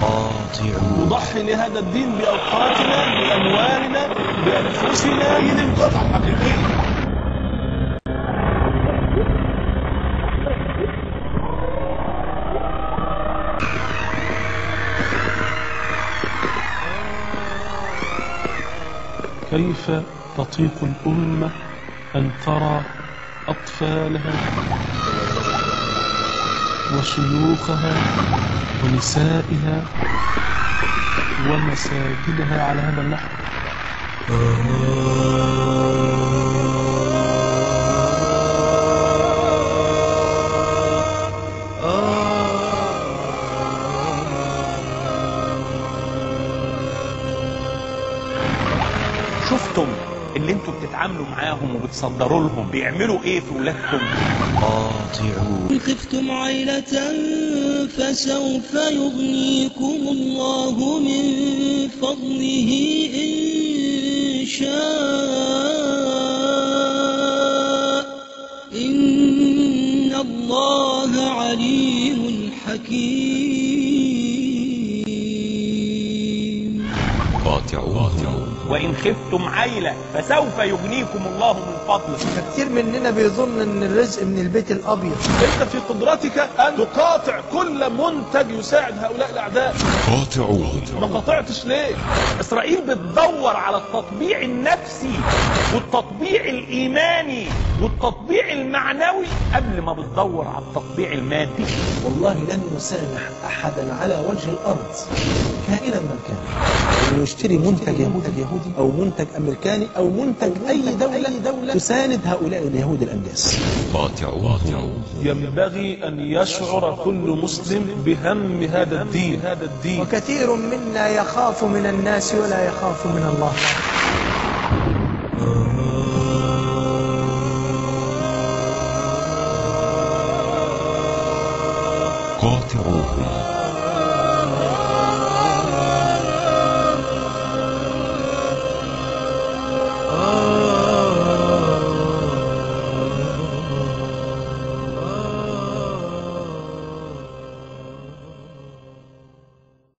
قاطعون. نضحي لهذا الدين بأوقاتنا بأموالنا بأنفسنا للانقطاع الحقيقي. كيف تطيق الأمة أن ترى أطفالها وشيوخها ونسائها ومساجدها على هذا النحو؟ شفتم اللي انتوا بتتعاملوا معاهم وبتصدروا لهم بيعملوا ايه في ولادكم؟ قاطعون. إن خفتم عيلة فسوف يغنيكم الله من فضله إن شاء، إن الله عليم حكيم. قاطعون. وإن خفتم عيلة فسوف يغنيكم الله من فضله. كتير مننا بيظن أن الرزق من البيت الأبيض. أنت في قدرتك أن تقاطع كل منتج يساعد هؤلاء الأعداء. قاطعون. ما قاطعتش ليه؟ إسرائيل بتدور على التطبيع النفسي والتطبيع الإيماني والتطبيع المعنوي قبل ما بتدور على التطبيع المادي. والله لن نسامح أحدا على وجه الأرض كائنا من كان أن يشتري منتج يهودي أو منتج أمريكاني أو منتج أي دولة تساند هؤلاء اليهود الأنداس. ينبغي أن يشعر كل مسلم بهم هذا الدين. وكثير منا يخاف من الناس ولا يخاف من الله. قاطعوهم.